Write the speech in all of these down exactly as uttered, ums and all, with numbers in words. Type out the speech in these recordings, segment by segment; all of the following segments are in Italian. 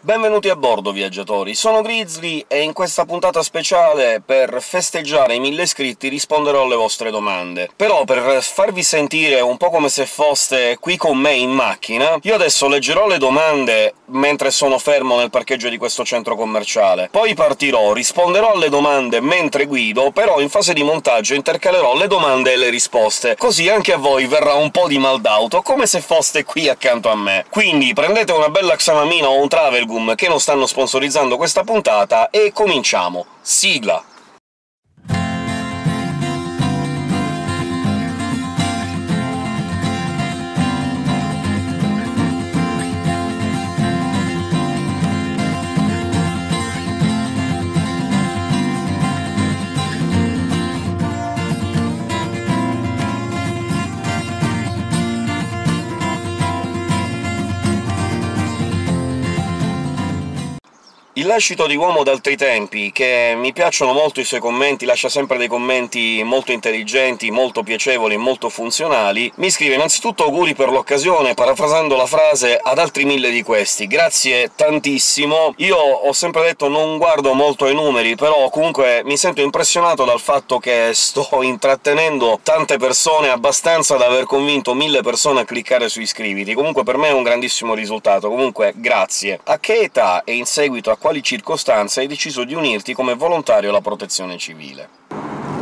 Benvenuti a bordo, viaggiatori! Sono Grizzly, e in questa puntata speciale, per festeggiare i mille iscritti, risponderò alle vostre domande. Però, per farvi sentire un po' come se foste qui con me in macchina, io adesso leggerò le domande mentre sono fermo nel parcheggio di questo centro commerciale. Poi partirò, risponderò alle domande mentre guido, però in fase di montaggio intercalerò le domande e le risposte, così anche a voi verrà un po' di mal d'auto, come se foste qui accanto a me. Quindi prendete una bella Xamamina o un Travel Guide, che non stanno sponsorizzando questa puntata, e cominciamo! Sigla! Il lascito di uomo d'altri tempi, che mi piacciono molto i suoi commenti, lascia sempre dei commenti molto intelligenti, molto piacevoli e molto funzionali, mi scrive innanzitutto auguri per l'occasione, parafrasando la frase «ad altri mille di questi». Grazie tantissimo! Io ho sempre detto non guardo molto ai numeri, però comunque mi sento impressionato dal fatto che sto intrattenendo tante persone, abbastanza da aver convinto mille persone a cliccare su iscriviti. Comunque per me è un grandissimo risultato, comunque grazie! A che età e in seguito a quale quali circostanze hai deciso di unirti come volontario alla Protezione Civile?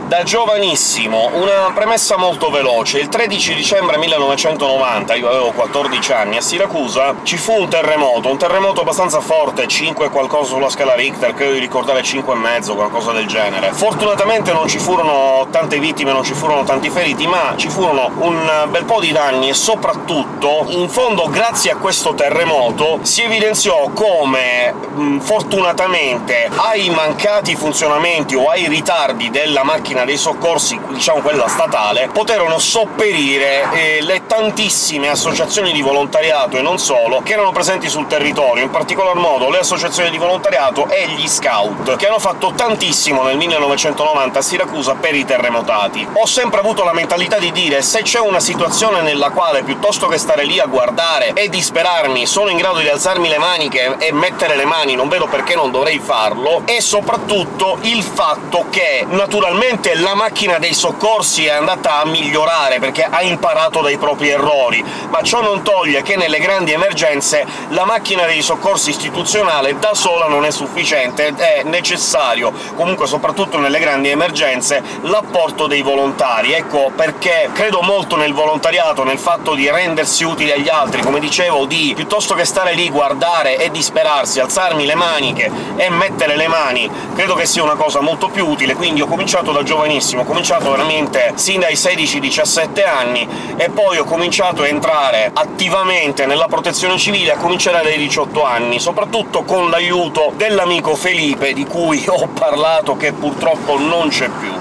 Da giovanissimo! Una premessa molto veloce. Il tredici dicembre millenovecentonovanta, io avevo quattordici anni, a Siracusa ci fu un terremoto, un terremoto abbastanza forte, cinque qualcosa sulla scala Richter, credo di ricordare cinque e mezzo, qualcosa del genere. Fortunatamente non ci furono tante vittime, non ci furono tanti feriti, ma ci furono un bel po' di danni, e soprattutto, in fondo, grazie a questo terremoto, si evidenziò come, mh, fortunatamente, ai mancati funzionamenti o ai ritardi della macchina dei soccorsi, diciamo quella statale, poterono sopperire eh, le tantissime associazioni di volontariato, e non solo, che erano presenti sul territorio, in particolar modo le associazioni di volontariato e gli scout, che hanno fatto tantissimo nel millenovecentonovanta a Siracusa per i terremotati. Ho sempre avuto la mentalità di dire se c'è una situazione nella quale, piuttosto che stare lì a guardare e disperarmi, sono in grado di alzarmi le maniche e mettere le mani, non vedo perché non dovrei farlo, e soprattutto il fatto che, naturalmente, la macchina dei soccorsi è andata a migliorare, perché ha imparato dai propri errori, ma ciò non toglie che nelle grandi emergenze la macchina dei soccorsi istituzionale da sola non è sufficiente, ed è necessario, comunque soprattutto nelle grandi emergenze, l'apporto dei volontari. Ecco perché credo molto nel volontariato, nel fatto di rendersi utili agli altri, come dicevo, di, piuttosto che stare lì, guardare e disperarsi, alzarmi le maniche e mettere le mani, credo che sia una cosa molto più utile, quindi ho cominciato da giovanissimo, ho cominciato veramente sin dai sedici diciassette anni, e poi ho cominciato a entrare attivamente nella Protezione Civile a cominciare dai diciotto anni, soprattutto con l'aiuto dell'amico Felipe, di cui ho parlato, che purtroppo non c'è più.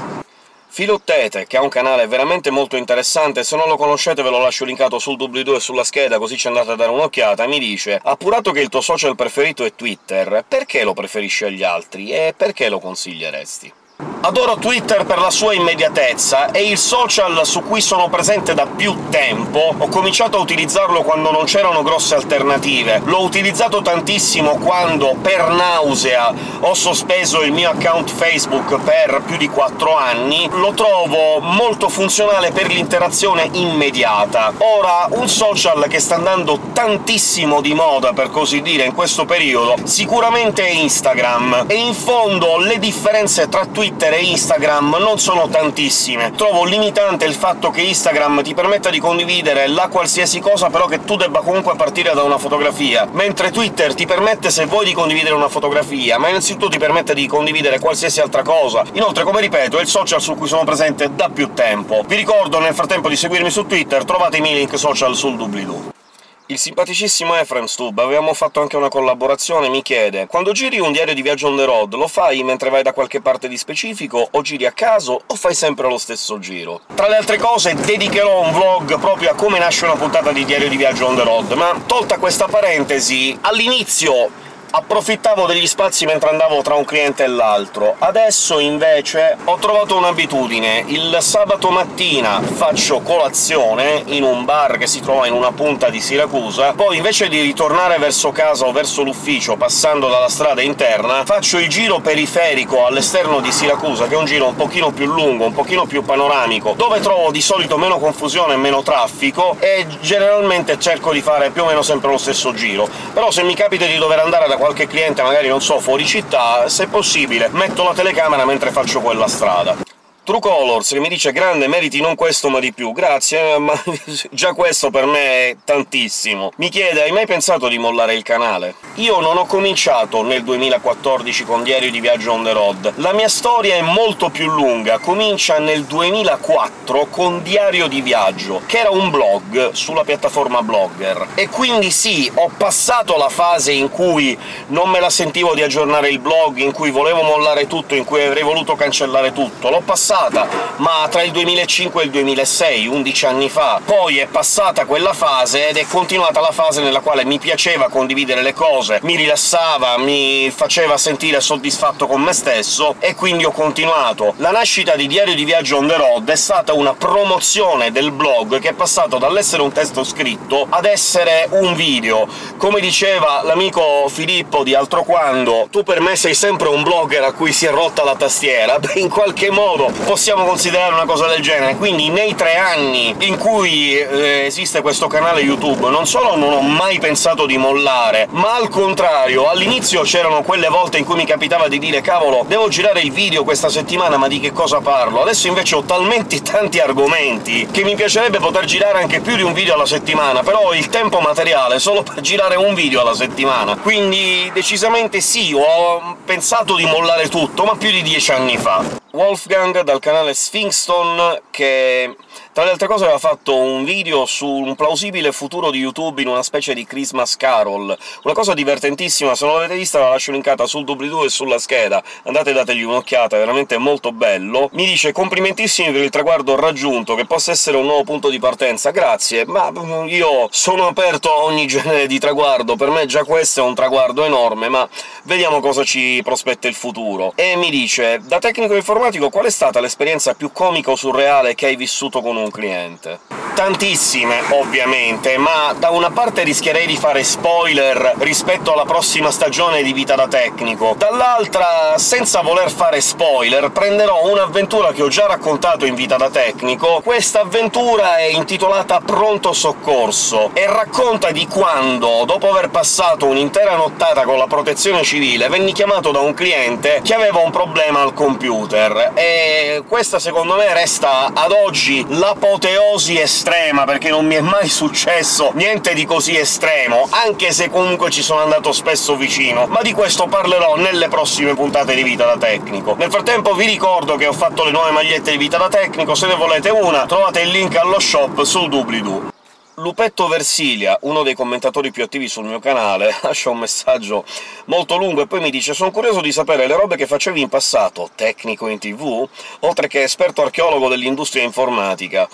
Filottete, che ha un canale veramente molto interessante, se non lo conoscete ve lo lascio linkato sul doobly-doo e sulla scheda, così ci andate a dare un'occhiata, mi dice «Appurato che il tuo social preferito è Twitter, perché lo preferisci agli altri e perché lo consiglieresti?» Adoro Twitter per la sua immediatezza, è il social su cui sono presente da più tempo. Ho cominciato a utilizzarlo quando non c'erano grosse alternative, l'ho utilizzato tantissimo quando, per nausea, ho sospeso il mio account Facebook per più di quattro anni. Lo trovo molto funzionale per l'interazione immediata. Ora, un social che sta andando tantissimo di moda, per così dire, in questo periodo, sicuramente è Instagram, e in fondo le differenze tra Twitter Twitter e Instagram non sono tantissime. Trovo limitante il fatto che Instagram ti permetta di condividere la qualsiasi cosa, però che tu debba comunque partire da una fotografia, mentre Twitter ti permette, se vuoi, di condividere una fotografia, ma innanzitutto ti permette di condividere qualsiasi altra cosa. Inoltre, come ripeto, è il social su cui sono presente da più tempo. Vi ricordo nel frattempo di seguirmi su Twitter, trovate i miei link social sul doobly-doo. Il simpaticissimo Efrem'sTube, avevamo fatto anche una collaborazione, mi chiede «Quando giri un diario di viaggio on the road, lo fai mentre vai da qualche parte di specifico, o giri a caso, o fai sempre lo stesso giro?» Tra le altre cose dedicherò un vlog proprio a come nasce una puntata di diario di viaggio on the road, ma tolta questa parentesi, all'inizio approfittavo degli spazi mentre andavo tra un cliente e l'altro. Adesso, invece, ho trovato un'abitudine: il sabato mattina faccio colazione in un bar che si trova in una punta di Siracusa, poi invece di ritornare verso casa o verso l'ufficio passando dalla strada interna, faccio il giro periferico all'esterno di Siracusa, che è un giro un pochino più lungo, un pochino più panoramico, dove trovo di solito meno confusione e meno traffico, e generalmente cerco di fare più o meno sempre lo stesso giro. Però se mi capita di dover andare da qualche cliente, magari non so, fuori città, se possibile metto la telecamera mentre faccio quella strada. True Colors che mi dice «Grande, meriti non questo ma di più». Grazie, ma già questo per me è tantissimo. Mi chiede «Hai mai pensato di mollare il canale?». Io non ho cominciato nel duemilaquattordici con Diario di Viaggio on the road. La mia storia è molto più lunga, comincia nel duemilaquattro con Diario di Viaggio, che era un blog sulla piattaforma Blogger. E quindi sì, ho passato la fase in cui non me la sentivo di aggiornare il blog, in cui volevo mollare tutto, in cui avrei voluto cancellare tutto. L'ho passato, ma tra il duemilacinque e il duemilasei, undici anni fa. Poi è passata quella fase, ed è continuata la fase nella quale mi piaceva condividere le cose, mi rilassava, mi faceva sentire soddisfatto con me stesso, e quindi ho continuato. La nascita di Diario di Viaggio on the road è stata una promozione del blog, che è passato dall'essere un testo scritto ad essere un video. Come diceva l'amico Filippo di Altroquando, «Tu per me sei sempre un blogger a cui si è rotta la tastiera». Beh, in qualche modo possiamo considerare una cosa del genere. Quindi nei tre anni in cui eh, esiste questo canale YouTube non solo non ho mai pensato di mollare, ma al contrario, all'inizio c'erano quelle volte in cui mi capitava di dire «Cavolo, devo girare il video questa settimana, ma di che cosa parlo?». Adesso invece ho talmente tanti argomenti che mi piacerebbe poter girare anche più di un video alla settimana, però ho il tempo materiale solo per girare un video alla settimana. Quindi decisamente sì, ho pensato di mollare tutto, ma più di dieci anni fa. Wolfgang dal canale SphinxStone, che tra le altre cose aveva fatto un video su un plausibile futuro di YouTube in una specie di Christmas Carol, una cosa divertentissima. Se non l'avete vista la lascio linkata sul doobly-doo e sulla scheda, andate e dategli un'occhiata, è veramente molto bello. Mi dice «Complimentissimi per il traguardo raggiunto, che possa essere un nuovo punto di partenza». Grazie, ma io sono aperto a ogni genere di traguardo, per me già questo è un traguardo enorme, ma vediamo cosa ci prospetta il futuro. E mi dice «Da tecnico informatico qual è stata l'esperienza più comica o surreale che hai vissuto con un cliente?». Tantissime, ovviamente, ma da una parte rischierei di fare spoiler rispetto alla prossima stagione di Vita da Tecnico, dall'altra, senza voler fare spoiler, prenderò un'avventura che ho già raccontato in Vita da Tecnico. Questa avventura è intitolata «Pronto soccorso» e racconta di quando, dopo aver passato un'intera nottata con la protezione civile, venni chiamato da un cliente che aveva un problema al computer. E questa, secondo me, resta ad oggi l'apoteosi estrema, perché non mi è mai successo niente di così estremo, anche se comunque ci sono andato spesso vicino, ma di questo parlerò nelle prossime puntate di Vita da Tecnico. Nel frattempo vi ricordo che ho fatto le nuove magliette di Vita da Tecnico, se ne volete una trovate il link allo shop sul doobly-doo. Lupetto Versilia, uno dei commentatori più attivi sul mio canale, lascia un messaggio molto lungo e poi mi dice «Sono curioso di sapere le robe che facevi in passato, tecnico in TV, oltre che esperto archeologo dell'industria informatica».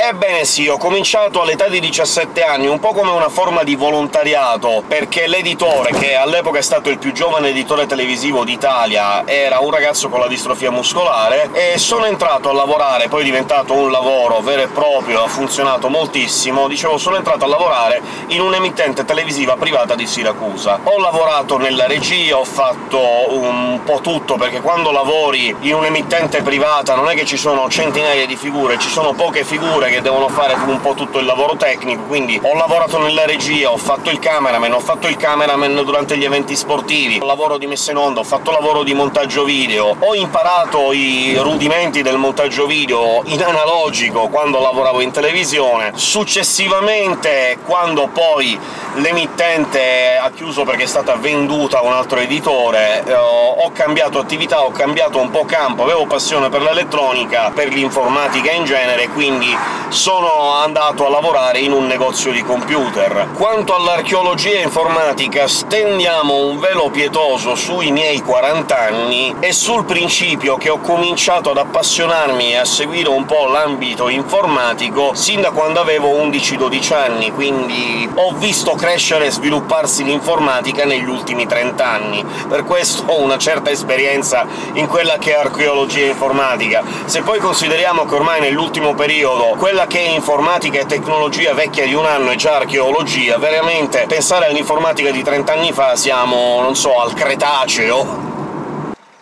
Ebbene sì, ho cominciato all'età di diciassette anni, un po' come una forma di volontariato, perché l'editore, che all'epoca è stato il più giovane editore televisivo d'Italia, era un ragazzo con la distrofia muscolare, e sono entrato a lavorare, poi è diventato un lavoro vero e proprio, ha funzionato moltissimo. Dicevo, sono entrato a lavorare in un'emittente televisiva privata di Siracusa. Ho lavorato nella regia, ho fatto un po' tutto, perché quando lavori in un'emittente privata non è che ci sono centinaia di figure, ci sono poche figure che devono fare un po' tutto il lavoro tecnico, quindi ho lavorato nella regia, ho fatto il cameraman, ho fatto il cameraman durante gli eventi sportivi, ho lavoro di messa in onda, ho fatto lavoro di montaggio video, ho imparato i rudimenti del montaggio video in analogico quando lavoravo in televisione. Successivamente, quando poi l'emittente ha chiuso perché è stata venduta a un altro editore, ho cambiato attività, ho cambiato un po' campo, avevo passione per l'elettronica, per l'informatica in genere, quindi sono andato a lavorare in un negozio di computer. Quanto all'archeologia informatica, stendiamo un velo pietoso sui miei quaranta anni e sul principio che ho cominciato ad appassionarmi e a seguire un po' l'ambito informatico sin da quando avevo undici dodici anni, quindi ho visto crescere e svilupparsi l'informatica negli ultimi trenta anni, per questo ho una certa esperienza in quella che è archeologia informatica. Se poi consideriamo che ormai nell'ultimo periodo quella che è informatica e tecnologia vecchia di un anno è già archeologia, veramente pensare all'informatica di trenta anni fa siamo, non so, al Cretaceo.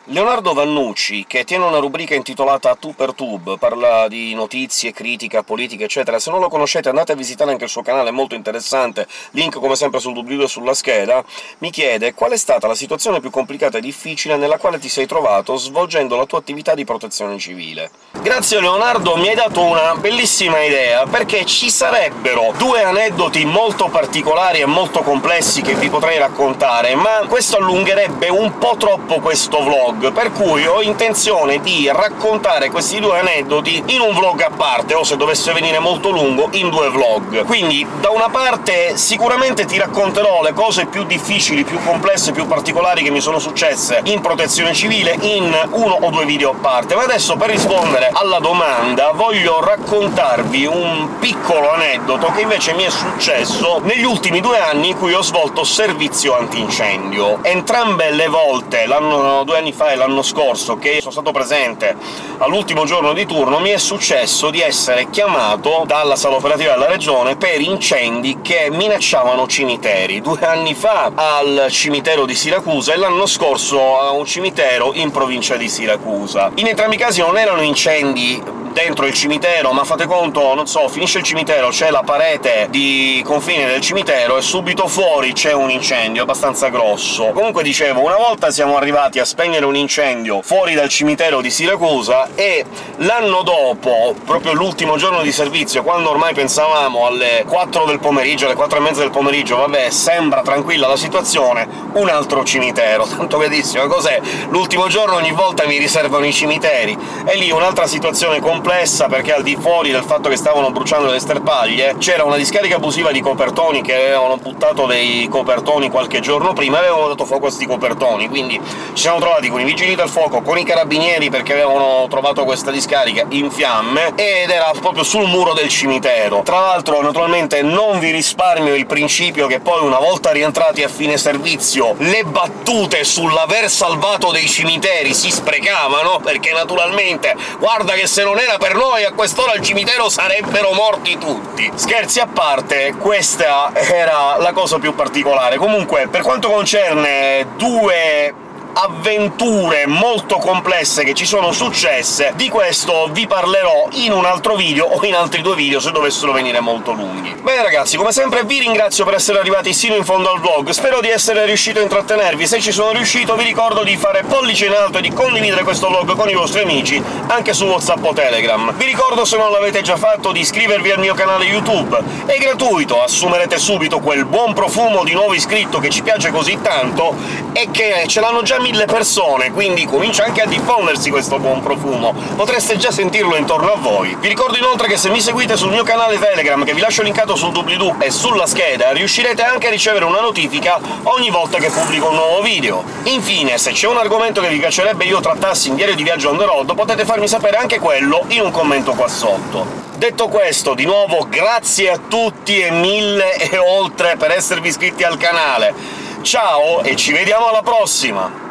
Leonardo Vannucci, che tiene una rubrica intitolata Tu per Tube, parla di notizie, critica, politica, eccetera. Se non lo conoscete andate a visitare anche il suo canale, è molto interessante, link come sempre sul doobly-doo e sulla scheda. Mi chiede qual è stata la situazione più complicata e difficile nella quale ti sei trovato svolgendo la tua attività di protezione civile. Grazie Leonardo, mi hai dato una bellissima idea, perché ci sarebbero due aneddoti molto particolari e molto complessi che vi potrei raccontare, ma questo allungherebbe un po' troppo questo vlog, per cui ho intenzione di raccontare questi due aneddoti in un vlog a parte, o se dovesse venire molto lungo, in due vlog. Quindi da una parte sicuramente ti racconterò le cose più difficili, più complesse, più particolari che mi sono successe in protezione civile in uno o due video a parte, ma adesso per rispondere alla domanda voglio raccontarvi un piccolo aneddoto che invece mi è successo negli ultimi due anni in cui ho svolto servizio antincendio. Entrambe le volte, l'anno due anni fa e l'anno scorso, che sono stato presente all'ultimo giorno di turno, mi è successo di essere chiamato dalla sala operativa della regione per incendi che minacciavano cimiteri. Due anni fa al cimitero di Siracusa e l'anno scorso a un cimitero in provincia di Siracusa. In entrambi i casi non erano incendi dentro il cimitero, ma fate conto, non so, finisce il cimitero, c'è la parete di confine del cimitero e subito fuori c'è un incendio abbastanza grosso. Comunque dicevo, una volta siamo arrivati a spegnere un incendio fuori dal cimitero di Siracusa, e l'anno dopo, proprio l'ultimo giorno di servizio, quando ormai pensavamo alle quattro del pomeriggio, alle quattro e mezza del pomeriggio, vabbè, sembra tranquilla la situazione, un altro cimitero, tanto bellissimo, cos'è? L'ultimo giorno ogni volta mi riservano i cimiteri, e lì un'altra situazione complessa, perché al di fuori del fatto che stavano bruciando le sterpaglie c'era una discarica abusiva di copertoni, che avevano buttato dei copertoni qualche giorno prima e avevano dato fuoco a questi copertoni, quindi ci siamo trovati con i vigili del fuoco, con i carabinieri, perché avevano trovato questa discarica in fiamme ed era proprio sul muro del cimitero. Tra l'altro naturalmente non vi risparmio il principio che poi, una volta rientrati a fine servizio, le battute sull'aver salvato dei cimiteri si sprecavano, perché naturalmente guarda che se non era per noi a quest'ora al cimitero sarebbero morti tutti. Scherzi a parte, questa era la cosa più particolare. Comunque, per quanto concerne due avventure molto complesse che ci sono successe, di questo vi parlerò in un altro video o in altri due video se dovessero venire molto lunghi. Bene ragazzi, come sempre vi ringrazio per essere arrivati sino in fondo al vlog, spero di essere riuscito a intrattenervi. Se ci sono riuscito vi ricordo di fare pollice in alto e di condividere questo vlog con i vostri amici anche su WhatsApp o Telegram. Vi ricordo, se non l'avete già fatto, di iscrivervi al mio canale YouTube, è gratuito, assumerete subito quel buon profumo di nuovo iscritto che ci piace così tanto e che ce l'hanno già mille persone, quindi comincia anche a diffondersi questo buon profumo, potreste già sentirlo intorno a voi. Vi ricordo inoltre che se mi seguite sul mio canale Telegram, che vi lascio linkato sul doobly-doo e sulla scheda, riuscirete anche a ricevere una notifica ogni volta che pubblico un nuovo video. Infine, se c'è un argomento che vi piacerebbe io trattassi in diario di viaggio on the road, potete farmi sapere anche quello in un commento qua sotto. Detto questo, di nuovo grazie a tutti e mille e oltre per esservi iscritti al canale, ciao e ci vediamo alla prossima!